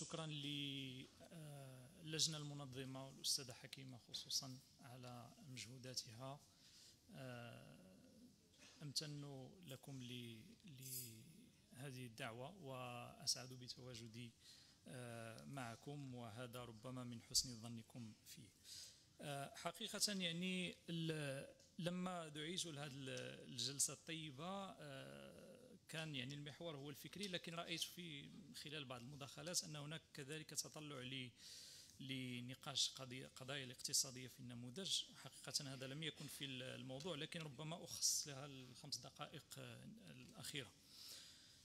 شكرا للجنة المنظمة والأستاذة حكيمة خصوصا على مجهوداتها. أمتن لكم لهذه الدعوة وأسعد بتواجدي معكم، وهذا ربما من حسن ظنكم فيه. حقيقة يعني لما دعيت لهذه الجلسة الطيبة كان يعني المحور هو الفكري، لكن رأيت في خلال بعض المداخلات أن هناك كذلك تطلع لنقاش قضايا الاقتصادية في النموذج. حقيقة هذا لم يكن في الموضوع، لكن ربما أخص لها ال5 دقائق الأخيرة،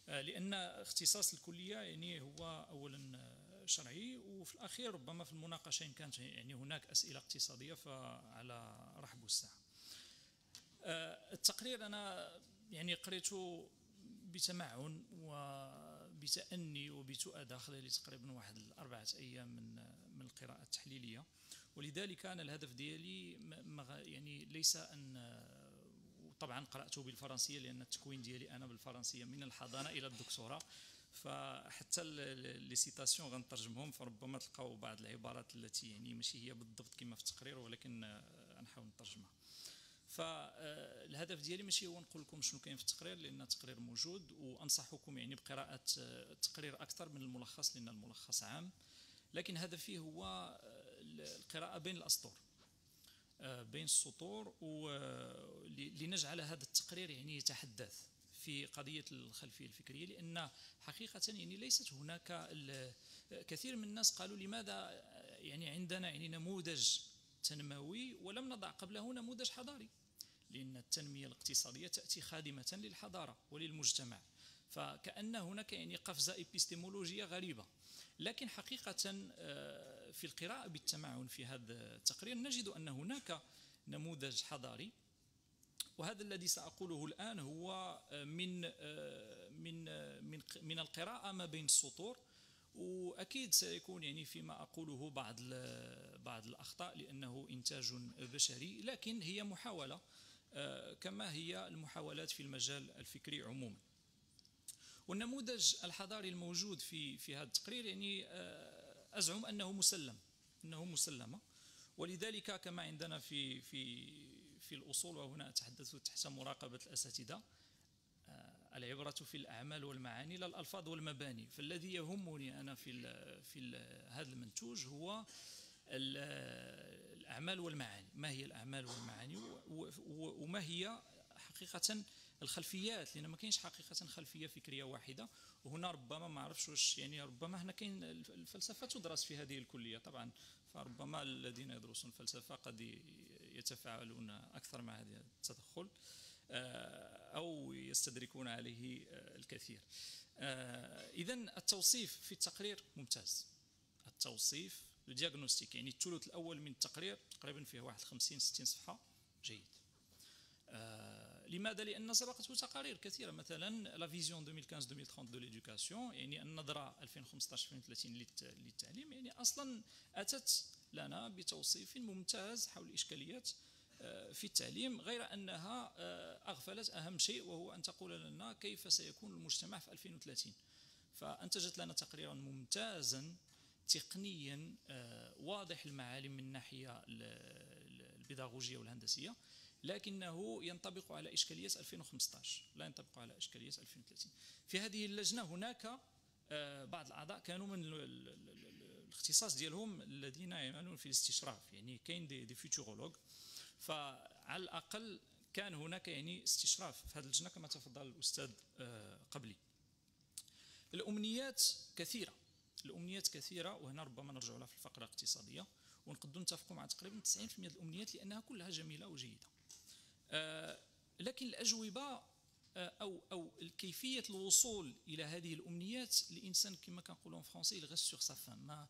لأن اختصاص الكلية يعني هو أولا شرعي، وفي الأخير ربما في المناقشين كانت يعني هناك أسئلة اقتصادية، فعلى رحب الساعة. التقرير أنا يعني قريته بتمعن وبتأني وبتؤدى خلال تقريبا 4 أيام من القراءة التحليلية، ولذلك أنا الهدف ديالي يعني ليس أن، طبعا قرأته بالفرنسية لأن التكوين ديالي أنا بالفرنسية من الحضانة إلى الدكتوراه، فحتى لي سيتاسيون غنترجمهم، فربما تلقاو بعض العبارات التي يعني ماشي هي بالضبط كما في التقرير، ولكن غنحاول نترجمها. فالهدف ديالي ماشي هو نقول لكم شنو كاين في التقرير، لأن التقرير موجود، وأنصحكم يعني بقراءة التقرير أكثر من الملخص لأن الملخص عام، لكن هدفي هو القراءة بين الأسطور، بين السطور، لنجعل هذا التقرير يعني يتحدث في قضية الخلفية الفكرية. لأن حقيقة يعني ليست هناك، كثير من الناس قالوا لماذا يعني عندنا يعني نموذج تنموي ولم نضع قبله نموذج حضاري، لأن التنمية الاقتصادية تأتي خادمة للحضارة وللمجتمع، فكأن هناك يعني قفزة إبستيمولوجية غريبة. لكن حقيقة في القراءة بالتمعن في هذا التقرير نجد أن هناك نموذج حضاري، وهذا الذي سأقوله الآن هو من من من القراءة ما بين السطور، وأكيد سيكون يعني فيما أقوله بعض الأخطاء لأنه إنتاج بشري، لكن هي محاولة كما هي المحاولات في المجال الفكري عموما. والنموذج الحضاري الموجود في هذا التقرير يعني أزعم أنه مسلم، أنه مسلمة، ولذلك كما عندنا في الأصول، وهنا أتحدث تحت مراقبة الأساتذة، العبرة في الأعمال والمعاني لا الألفاظ والمباني. فالذي يهمني أنا في هذا المنتوج هو الأعمال والمعاني، ما هي الأعمال والمعاني، وما هي حقيقة الخلفيات، لأن ما كاينش حقيقة خلفية فكرية واحدة. وهنا ربما ما عرفش واش يعني، ربما هنا كاين الفلسفة تدرس في هذه الكلية طبعا، فربما الذين يدرسون الفلسفة قد يتفاعلون أكثر مع هذا التدخل أو يستدركون عليه الكثير. إذن التوصيف في التقرير ممتاز، التوصيف الدياغنوستيك يعني الثلث الأول من التقرير تقريبا فيه 50-60 صفحة جيد. لماذا؟ لأن سبقته تقارير كثيرة، مثلا لا فيزيون 2015-2030 دو ليدوكاسيون، يعني النظرة 2015-2030 للتعليم، يعني أصلا أتت لنا بتوصيف ممتاز حول الإشكاليات في التعليم، غير أنها أغفلت أهم شيء، وهو أن تقول لنا كيف سيكون المجتمع في 2030. فأنتجت لنا تقريرا ممتازا تقنيا واضح المعالم من الناحية البيداغوجية والهندسية، لكنه ينطبق على إشكالية 2015، لا ينطبق على إشكالية 2030. في هذه اللجنة هناك بعض الأعضاء كانوا من الاختصاص ديالهم الذين يعملون في الاستشراف، يعني كاين دي فيتورولوج، فعلى الأقل كان هناك يعني استشراف في هذه اللجنة كما تفضل الأستاذ قبلي. الأمنيات كثيرة، الأمنيات كثيرة، وهنا ربما نرجع لها في الفقرة الاقتصادية، ونقدروا نتفقوا مع تقريبا 90% من الأمنيات لأنها كلها جميلة وجيدة. لكن الأجوبة أو كيفية الوصول إلى هذه الأمنيات، الإنسان كما كنقولوا في فرنسي الغاز سور سا فان،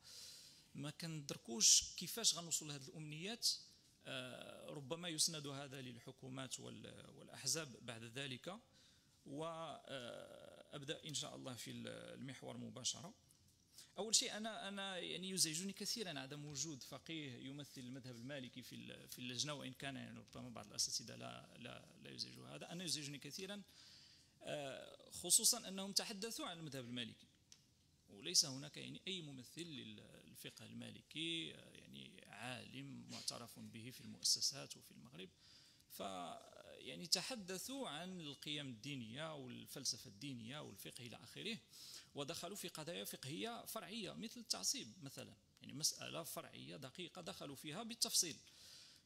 ما كندركوش كيفاش غنوصل لهذه الأمنيات. ربما يسند هذا للحكومات والأحزاب بعد ذلك، وأبدأ إن شاء الله في المحور مباشرة. أول شيء أنا يعني يزعجني كثيرا عدم وجود فقيه يمثل المذهب المالكي في اللجنة، وإن كان يعني ربما بعض الأساتذة لا يزعج هذا. أنا يزعجني كثيرا خصوصا أنهم تحدثوا عن المذهب المالكي، ليس هناك يعني أي ممثل للفقه المالكي يعني عالم معترف به في المؤسسات وفي المغرب، فيعني تحدثوا عن القيم الدينية والفلسفة الدينية والفقه إلى آخره، ودخلوا في قضايا فقهية فرعية مثل التعصيب مثلا، يعني مسألة فرعية دقيقة دخلوا فيها بالتفصيل.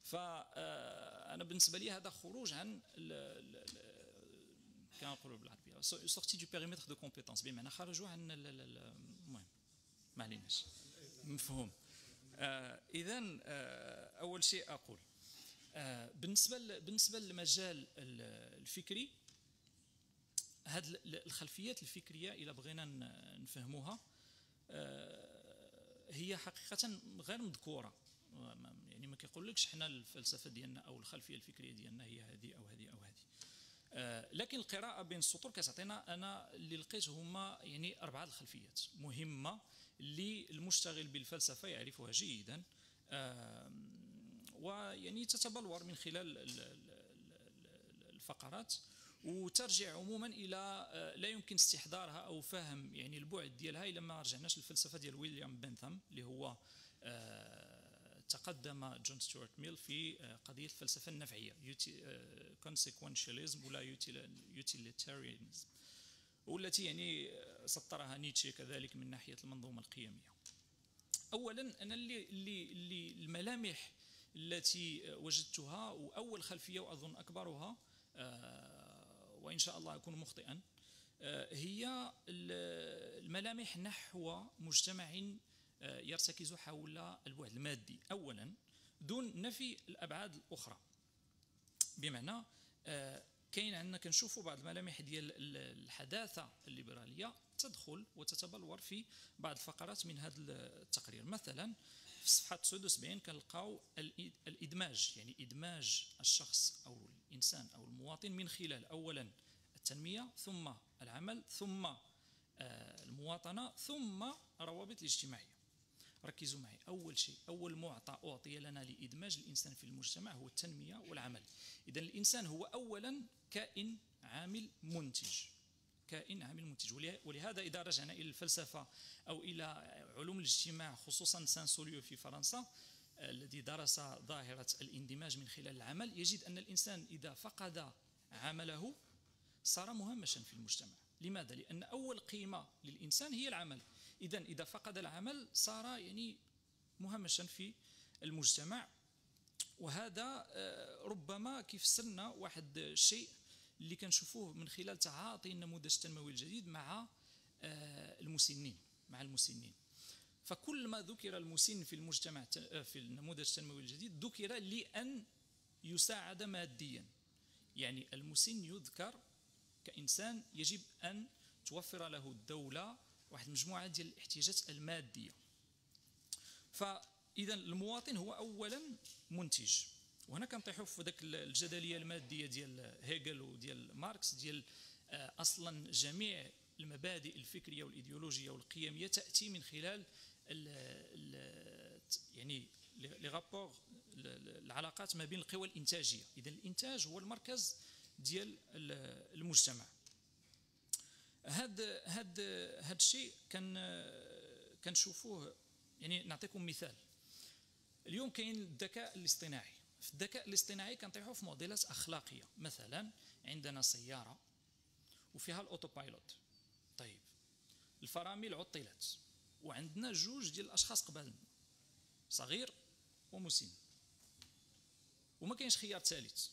فأنا بالنسبة لي هذا خروج عن كنقولوا بالعربية سورتي دو بيريمتر دو كومبيتونس، بمعنى خرجوا عن المهم ما عليناش مفهوم. إذا أول شيء أقول بالنسبة للمجال الفكري، هاد الخلفيات الفكرية إلا بغينا نفهموها هي حقيقة غير مذكورة، يعني ما كيقولكش حنا الفلسفة ديالنا أو الخلفية الفكرية ديالنا هي هذه أو هذه أو هذه، لكن القراءة بين السطور كتعطينا، أنا اللي لقيت هما يعني 4 الخلفيات مهمة اللي المشتغل بالفلسفة يعرفها جيدا، ويعني تتبلور من خلال الفقرات وترجع عموما الى لا يمكن استحضارها او فهم يعني البعد ديالها الا ما رجعناش للفلسفه ديال ويليام بنثام اللي هو تقدم جون ستيوارت ميل في قضيه الفلسفه النفعيه كونسيكونشاليزم ولا يوتيليتاريانيزم، والتي يعني سطرها نيتشه كذلك من ناحيه المنظومه القيميه. اولا انا اللي الملامح التي وجدتها واول خلفيه واظن اكبرها وإن شاء الله أكون مخطئا هي الملامح نحو مجتمع يرتكز حول البعد المادي أولا دون نفي الأبعاد الأخرى، بمعنى كاين عندنا كنشوفوا بعض الملامح ديال الحداثة الليبرالية تدخل وتتبلور في بعض الفقرات من هذا التقرير. مثلا في صفحة 79 كنلقاو الإدماج، يعني إدماج الشخص أو الإنسان أو المواطن من خلال أولا التنمية ثم العمل ثم المواطنة ثم الروابط الاجتماعية. ركزوا معي، أول شيء أول معطى أعطي لنا لإدماج الإنسان في المجتمع هو التنمية والعمل. إذن الإنسان هو أولا كائن عامل منتج، كائن عامل منتج. ولهذا إذا رجعنا إلى الفلسفة أو إلى علوم الاجتماع خصوصا سانسوليو في فرنسا الذي درس ظاهرة الاندماج من خلال العمل، يجد أن الإنسان إذا فقد عمله صار مهمشا في المجتمع. لماذا؟ لأن أول قيمة للإنسان هي العمل، إذن إذا فقد العمل صار يعني مهمشا في المجتمع. وهذا ربما كيفسرنا واحد الشيء اللي كنشوفوه من خلال تعاطي النموذج التنموي الجديد مع المسنين، مع المسنين. فكل ما ذكر المسن في المجتمع في النموذج التنموي الجديد ذكر لأن يساعد ماديا، يعني المسن يذكر كإنسان يجب أن توفر له الدولة واحد مجموعة ديال الاحتياجات المادية. فإذا المواطن هو أولا منتج، وهنا كنطيحوا في ذاك الجدليه الماديه ديال هيجل وديال ماركس، ديال اصلا جميع المبادئ الفكريه والايديولوجيه والقيميه تاتي من خلال يعني لي رابور العلاقات ما بين القوى الانتاجيه. اذا الانتاج هو المركز ديال المجتمع. هذا الشيء كنشوفوه، يعني نعطيكم مثال. اليوم كاين الذكاء الاصطناعي، في الذكاء الاصطناعي كنطيحوا في معضلات اخلاقيه. مثلا عندنا سياره وفيها الاوتو بايلوت، طيب الفرامل عطلت وعندنا 2 ديال الاشخاص قبالنا، صغير ومسن، وما كاينش خيار ثالث،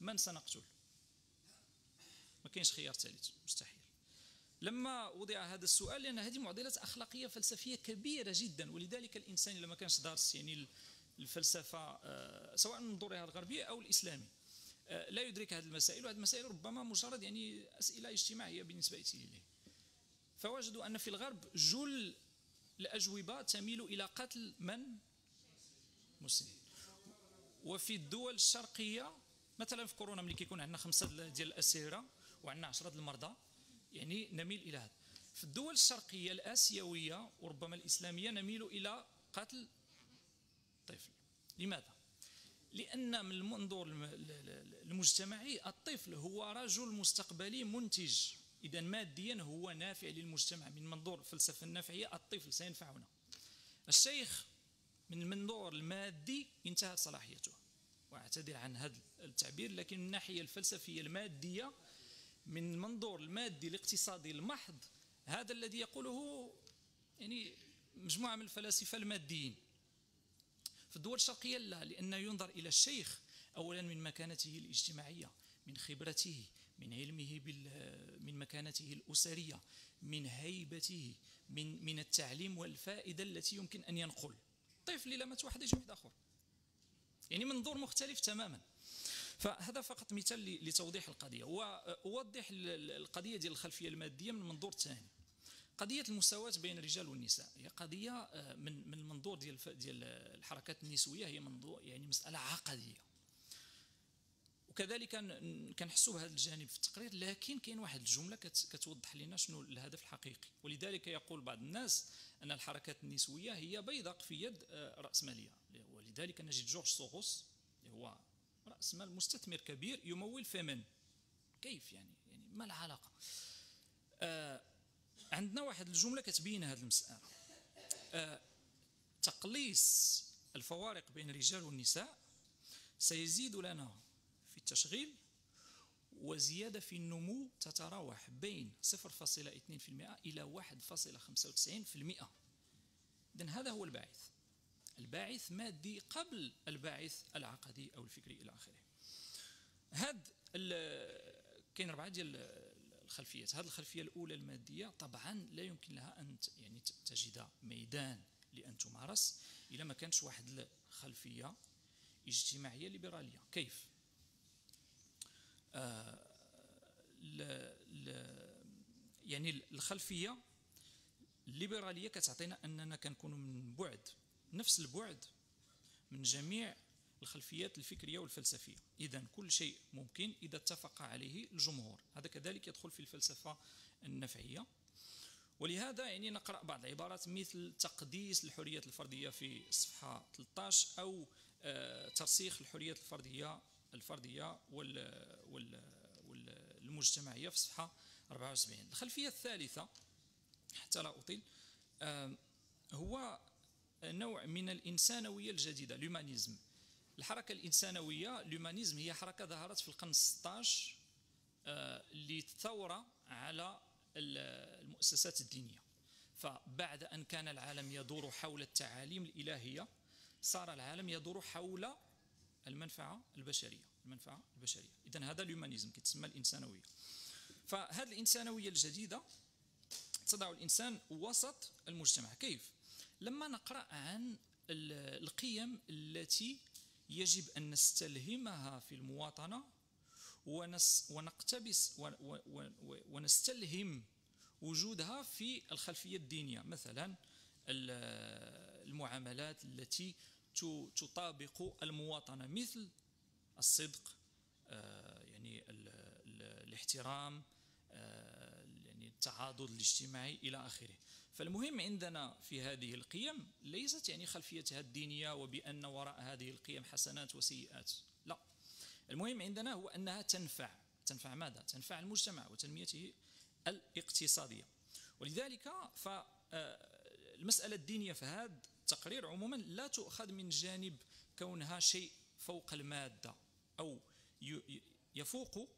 من سنقتل؟ ما كاينش خيار ثالث، مستحيل. لما وضع هذا السؤال، لان هذه معضلات اخلاقيه فلسفيه كبيره جدا، ولذلك الانسان لما كانش دارس يعني الفلسفة سواء من منظورها الغربية أو الإسلامي لا يدرك هذه المسائل، وهذه المسائل ربما مجرد يعني أسئلة اجتماعية بالنسبة إليه. فوجدوا أن في الغرب جل الأجوبة تميل إلى قتل من مسلم، وفي الدول الشرقية مثلا في كورونا ملي كيكون عندنا 5 ديال الأسيرة وعندنا 10 ديال المرضى يعني نميل إلى هذا. في الدول الشرقية الآسيوية وربما الإسلامية نميل إلى قتل الطفل. لماذا؟ لأن من المنظور المجتمعي الطفل هو رجل مستقبلي منتج، إذا ماديا هو نافع للمجتمع من منظور الفلسفة النافعية. الطفل سينفعنا. الشيخ من المنظور المادي انتهت صلاحيته، واعتذر عن هذا التعبير، لكن من الناحية الفلسفية المادية من منظور المادي الاقتصادي المحض، هذا الذي يقوله يعني مجموعة من الفلاسفة الماديين. في الدول الشرقية لا، لأنه ينظر إلى الشيخ أولا من مكانته الاجتماعية، من خبرته، من علمه من مكانته الأسرية، من هيبته، من التعليم والفائدة التي يمكن أن ينقل. طفل لما توحدش واحد آخر، يعني منظور مختلف تماما. فهذا فقط مثال لتوضيح القضية. وأوضح القضية ديال الخلفية المادية من منظور ثاني. قضية المساواة بين الرجال والنساء هي قضية من المنظور ديال الحركات النسوية، هي منظور يعني مسألة عقدية، وكذلك كنحسوا بهذا الجانب في التقرير. لكن كاين واحد الجملة كتوضح لنا شنو الهدف الحقيقي، ولذلك يقول بعض الناس أن الحركات النسوية هي بيدق في يد رأسمالية. ولذلك نجد جورج سوروس اللي هو رأسمال مستثمر كبير يمول فمن كيف يعني ما العلاقة. عندنا واحد الجملة كتبين هذه المسألة. تقليص الفوارق بين الرجال والنساء سيزيد لنا في التشغيل وزيادة في النمو تتراوح بين 0.2% إلى 1.95%. إذن هذا هو الباعث مادي قبل الباعث العقدي أو الفكري إلى آخره. هاد كاين 4 ديال الخلفيات. هذه الخلفية الأولى المادية طبعا لا يمكن لها أن يعني تجد ميدان لأن تمارس إلا ما كانش واحد الخلفية اجتماعية ليبرالية. كيف؟ يعني الخلفية الليبرالية كتعطينا أننا كنكونوا من بعد نفس البعد من جميع الخلفيات الفكرية والفلسفية. إذن كل شيء ممكن إذا اتفق عليه الجمهور. هذا كذلك يدخل في الفلسفة النفعية. ولهذا يعني نقرأ بعض العبارات مثل تقديس الحريات الفردية في صفحة 13 أو ترسيخ الحريات الفردية والمجتمعية في صفحة 74. الخلفية الثالثة حتى لا أطيل هو نوع من الإنسانوية الجديدة، لومانيزم. الحركة الإنسانوية لومانيزم هي حركة ظهرت في القرن 16 للثورة على المؤسسات الدينية. فبعد أن كان العالم يدور حول التعاليم الإلهية صار العالم يدور حول المنفعة البشرية. إذن هذا اليومانيزم كتسمى الإنسانوية. فهذه الإنسانوية الجديدة تضع الإنسان وسط المجتمع. كيف؟ لما نقرأ عن القيم التي يجب أن نستلهمها في المواطنة ونقتبس ونستلهم وجودها في الخلفية الدينية، مثلا المعاملات التي تطابق المواطنة مثل الصدق، يعني الاحترام، يعني التعاضد الاجتماعي إلى آخره. فالمهم عندنا في هذه القيم ليست يعني خلفيتها الدينية وبأن وراء هذه القيم حسنات وسيئات، لا. المهم عندنا هو أنها تنفع ماذا؟ تنفع المجتمع وتنميته الاقتصادية. ولذلك فالمسألة الدينية في هذا التقرير عموما لا تؤخذ من جانب كونها شيء فوق المادة أو يفوق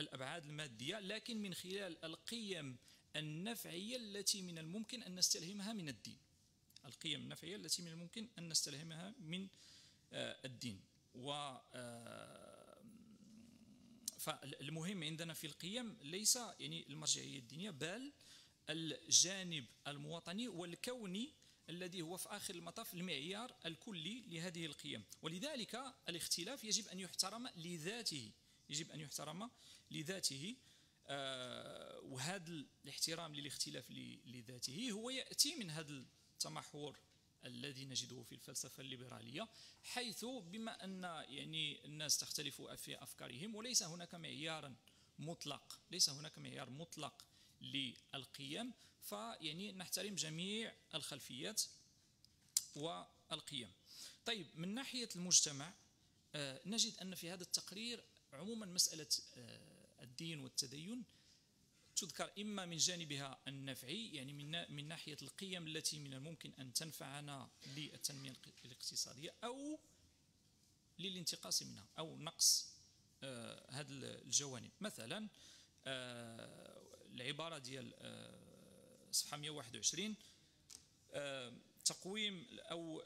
الأبعاد المادية، لكن من خلال القيم النفعية التي من الممكن أن نستلهمها من الدين. القيم النفعية التي من الممكن أن نستلهمها من الدين. فالمهم عندنا في القيم ليس يعني المرجعية الدينية بل الجانب المواطني والكوني الذي هو في آخر المطاف المعيار الكلي لهذه القيم. ولذلك الاختلاف يجب أن يحترم لذاته. وهذا الاحترام للاختلاف لذاته هو يأتي من هذا التمحور الذي نجده في الفلسفة الليبرالية، حيث بما أن يعني الناس تختلف في أفكارهم وليس هناك معيار مطلق، للقيم، فيعني نحترم جميع الخلفيات والقيم. طيب من ناحية المجتمع نجد أن في هذا التقرير عموما مسألة الدين والتدين تذكر إما من جانبها النفعي، يعني من ناحية القيم التي من الممكن أن تنفعنا للتنمية الاقتصادية، أو للانتقاص منها أو نقص هذه الجوانب. مثلا العبارة ديال صفحة 121 تقويم أو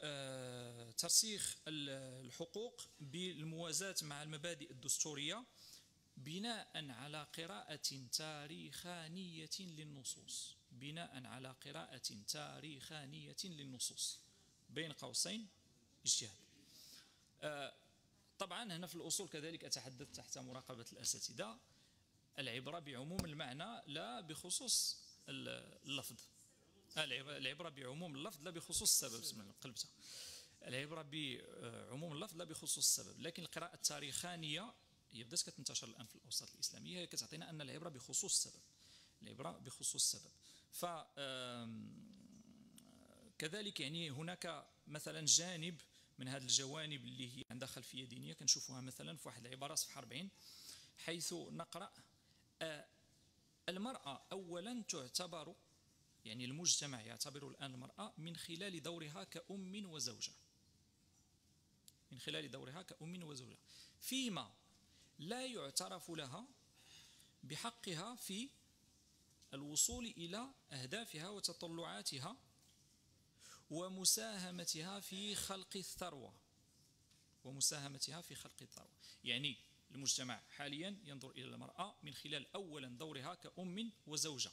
ترسيخ الحقوق بالموازاة مع المبادئ الدستورية بناء على قراءة تاريخانية للنصوص، بناء على قراءة تاريخانية للنصوص، بين قوسين اجتهاد. طبعا هنا في الأصول كذلك أتحدث تحت مراقبة الأساتذة العبرة بعموم المعنى لا بخصوص اللفظ، العبرة بعموم اللفظ لا بخصوص السبب، قلبتها العبرة بعموم اللفظ لا بخصوص السبب. لكن القراءة التاريخانية هي بدات كتنتشر الان في الاوساط الاسلاميه، هي كتعطينا ان العبره بخصوص السبب، العبره بخصوص السبب. ف كذلك يعني هناك مثلا جانب من هذه الجوانب اللي هي عندها خلفيه دينيه كنشوفوها مثلا في واحد العباره صفحه 40 حيث نقرا المراه اولا تعتبر، يعني المجتمع يعتبر الان المراه من خلال دورها كأم وزوجه، من خلال دورها كأم وزوجه، فيما لا يعترف لها بحقها في الوصول إلى أهدافها وتطلعاتها ومساهمتها في خلق الثروة، ومساهمتها في خلق الثروة. يعني المجتمع حاليا ينظر إلى المرأة من خلال أولا دورها كأم وزوجة،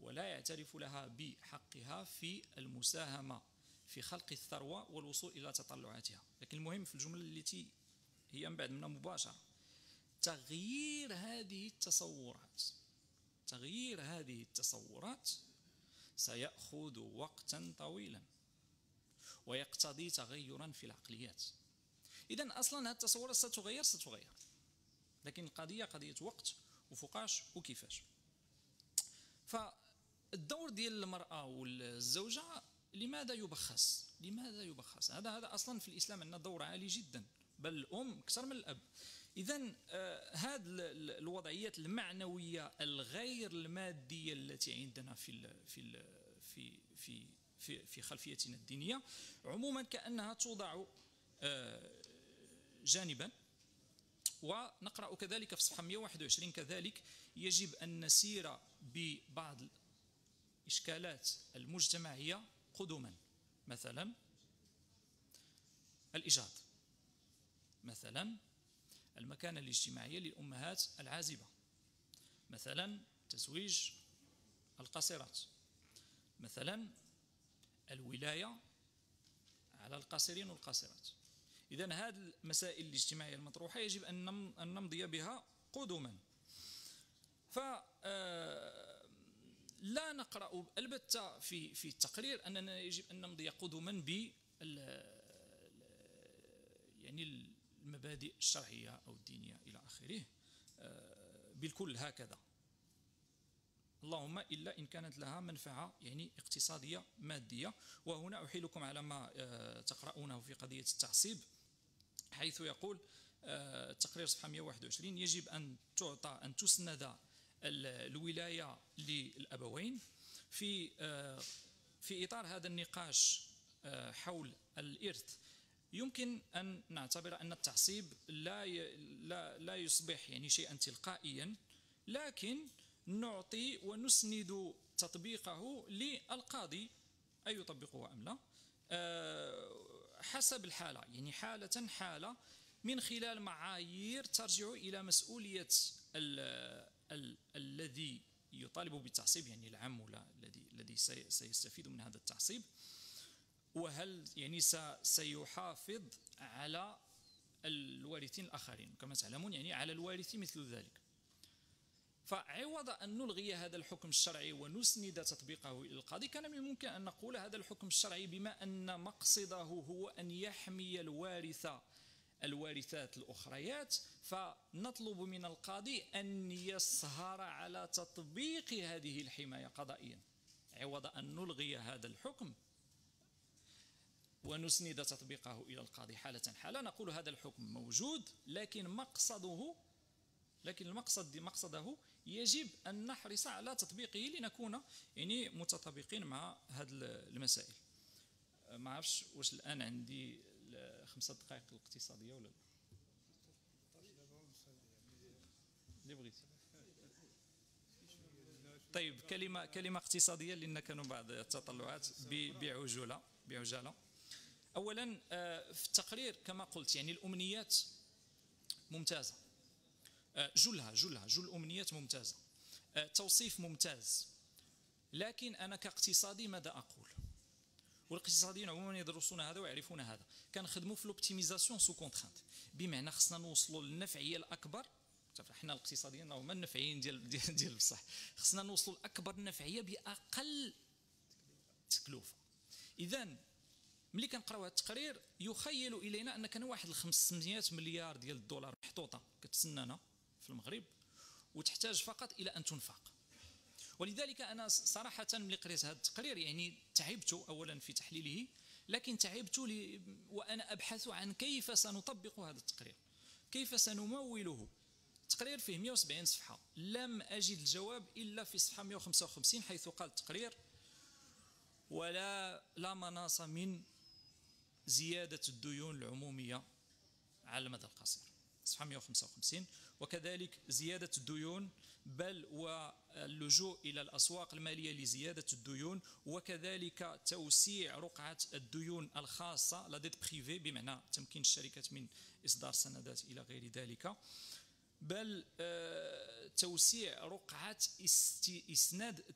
ولا يعترف لها بحقها في المساهمة في خلق الثروة والوصول إلى تطلعاتها. لكن المهم في الجملة التي هي من بعد منها مباشرة تغيير هذه التصورات، تغيير هذه التصورات سيأخذ وقتا طويلا ويقتضي تغيرا في العقليات. إذن أصلا هذه التصورات ستتغير، لكن القضية قضية وقت وفقاش وكيفاش. فالدور ديال المرأة والزوجة لماذا يبخس؟ هذا أصلا في الإسلام عندنا دور عالي جدا، بل الأم أكثر من الأب. إذن هذه الوضعيات المعنوية الغير المادية التي عندنا في في في في في خلفيتنا الدينية عموما كأنها توضع جانبا. ونقرأ كذلك في صفحة 121 كذلك يجب أن نسير ببعض الإشكالات المجتمعية قدما، مثلا الإجهاض، مثلا المكانة الاجتماعية للأمهات العازبة، مثلا تزويج القاصرات، مثلا الولاية على القاصرين والقاصرات. إذن هذه المسائل الاجتماعية المطروحة يجب أن نمضي بها قدما. فلا نقرأ البتة في التقرير أننا يجب أن نمضي قدما ب يعني المبادئ الشرعية أو الدينية إلى آخره بالكل هكذا، اللهم إلا إن كانت لها منفعة يعني اقتصادية مادية. وهنا أحيلكم على ما تقرؤونه في قضية التعصيب حيث يقول التقرير صفحة 121 يجب أن تعطى أن تسند الولاية للأبوين. في إطار هذا النقاش حول الإرث يمكن أن نعتبر أن التعصيب لا يصبح يعني شيئا تلقائيا، لكن نعطي ونسند تطبيقه للقاضي أن يطبقه أم لا حسب الحالة، يعني حالة حالة من خلال معايير ترجع إلى مسؤولية الذي يطالب بالتعصيب، يعني العم ولا الذي سيستفيد من هذا التعصيب، وهل يعني سيحافظ على الوارثين الآخرين كما تعلمون، يعني على الوارث مثل ذلك. فعوض أن نلغي هذا الحكم الشرعي ونسند تطبيقه إلى القاضي، كان من الممكن أن نقول هذا الحكم الشرعي بما أن مقصده هو أن يحمي الوارثات الأخريات، فنطلب من القاضي أن يسهر على تطبيق هذه الحماية قضائيا، عوض أن نلغي هذا الحكم ونسند تطبيقه إلى القاضي حالة حالة. نقول هذا الحكم موجود، لكن مقصده يجب أن نحرص على تطبيقه لنكون يعني متطابقين مع هذه المسائل. ما عرفش واش الآن عندي 5 دقائق الاقتصادية ولا لا؟ اللي بغيتي. طيب كلمة اقتصادية لأن كانوا بعض التطلعات بعجالة. أولا في التقرير كما قلت يعني الأمنيات ممتازة، جل الأمنيات ممتازة، توصيف ممتاز، لكن أنا كاقتصادي ماذا أقول؟ والاقتصاديين عموما يدرسون هذا ويعرفون هذا. كنخدموا في الأوبتيميزاسيون سو كونترانت، بمعنى خصنا نوصلوا للنفعية الأكبر. حنا الاقتصاديين هما النفعيين ديال بصح، خصنا نوصلوا لأكبر النفعية بأقل تكلفة. إذا ملي كنقراو هذا التقرير يخيل الينا ان كان واحد 500 مليار ديال الدولار محطوطه كتسنانا في المغرب وتحتاج فقط الى ان تنفق. ولذلك انا صراحه ملي قريت هذا التقرير يعني تعبت اولا في تحليله، لكن تعبت وانا ابحث عن كيف سنطبق هذا التقرير، كيف سنموله. التقرير فيه 170 صفحه، لم اجد الجواب الا في صفحه 155 حيث قال التقرير: ولا مناص من زيادة الديون العمومية على المدى القصير، صفحة 155، وكذلك زيادة الديون بل واللجوء إلى الأسواق المالية لزيادة الديون، وكذلك توسيع رقعة الديون الخاصة لا ديت بريفي، بمعنى تمكين الشركات من إصدار سندات إلى غير ذلك، بل توسيع رقعة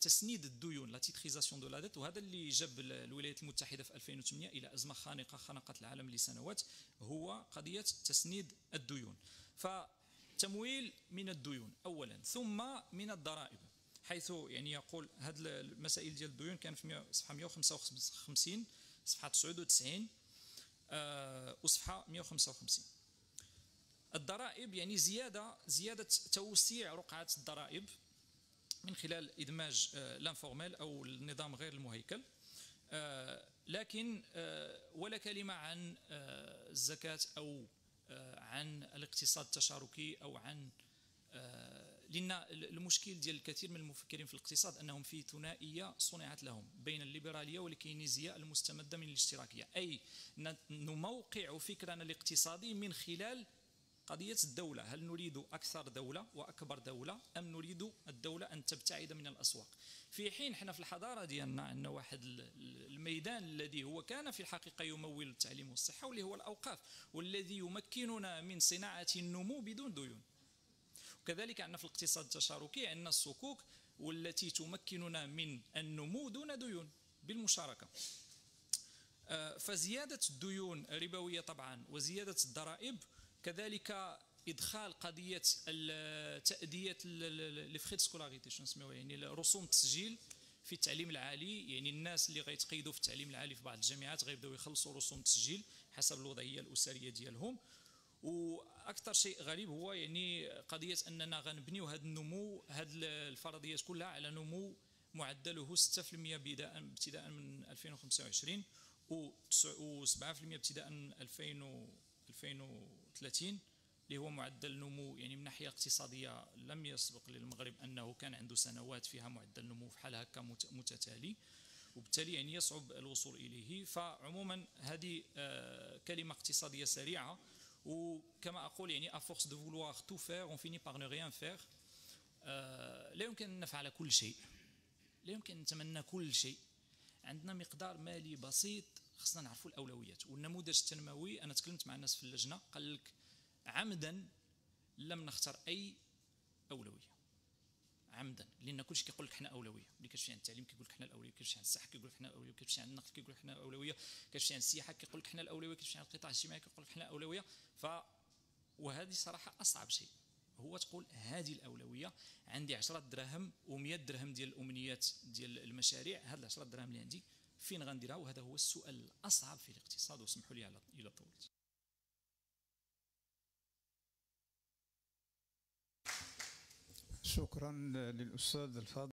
تسنيد الديون لا تيتريزاسيون دو لا ديت. وهذا اللي جاب الولايات المتحدة في 2008 إلى أزمة خنقت العالم لسنوات، هو قضية تسنيد الديون. فتمويل من الديون أولا، ثم من الضرائب، حيث يعني يقول هذه المسائل ديال الديون كان في صفحة 155، صفحة 99 وصفحة 155. الضرائب يعني زيادة توسيع رقعة الضرائب من خلال إدماج لانفورمال أو النظام غير المهيكل، لكن ولا كلمة عن الزكاة أو عن الاقتصاد التشاركي أو عن، لأن المشكل ديال الكثير من المفكرين في الاقتصاد أنهم في ثنائية صنعت لهم بين الليبرالية والكينيزية المستمدة من الاشتراكية، أي نموقع فكرنا الاقتصادي من خلال قضية الدولة، هل نريد أكثر دولة وأكبر دولة أم نريد الدولة أن تبتعد من الأسواق؟ في حين حنا في الحضارة ديالنا عندنا واحد الميدان الذي هو كان في الحقيقة يمول التعليم والصحة، واللي هو الأوقاف، والذي يمكننا من صناعة النمو بدون ديون. وكذلك عندنا في الاقتصاد التشاركي عندنا الصكوك، والتي تمكننا من النمو دون ديون بالمشاركة. فزيادة الديون الربوية طبعا وزيادة الضرائب، كذلك ادخال قضيه تاديه لي فخي سكولاريتي، شنو نسميوها يعني رسوم التسجيل في التعليم العالي، يعني الناس اللي غيتقيدوا في التعليم العالي في بعض الجامعات غيبداو يخلصوا رسوم التسجيل حسب الوضعيه الاسريه ديالهم. واكثر شيء غريب هو يعني قضيه اننا غنبنيو هذا النمو، هذه الفرضيات كلها على نمو معدله 6% ابتداء من 2025 و7% ابتداء من 2030، اللي هو معدل نمو يعني من ناحيه اقتصاديه لم يسبق للمغرب انه كان عنده سنوات فيها معدل نمو بحال هكا متتالي، وبالتالي يعني يصعب الوصول اليه. فعموما هذه كلمه اقتصاديه سريعه، وكما اقول يعني افورس دو فولوار تو فير اون فيني باغ نو ريان فير. لا يمكن ان نفعل كل شيء، لا يمكن ان نتمنى كل شيء، عندنا مقدار مالي بسيط خصنا نعرفوا الاولويات. والنموذج التنموي انا تكلمت مع الناس في اللجنه قال لك عمدا لم نختار اي اولويه، عمدا، لان كلشي كيقول لك حنا اولويه. ملي كتمشي عند التعليم كيقول لك حنا الاولويه، كتمشي عند الصحه كيقول لك حنا الاولويه، كتمشي عند النقل كيقول لك حنا الاولويه، كتمشي عند السياحه كيقول لك حنا الاولويه، كتمشي عند القطاع الاجتماعي كيقول لك حنا الاولويه. وهذه صراحه اصعب شيء هو تقول هذه الاولويه، عندي 10 دراهم و100 درهم ديال الامنيات ديال المشاريع، هاد 10 دراهم اللي عندي فين غنديرها؟ وهذا هو السؤال الأصعب في الاقتصاد، وسمحوا لي على إلى طولت. شكرا للأستاذ الفاضل.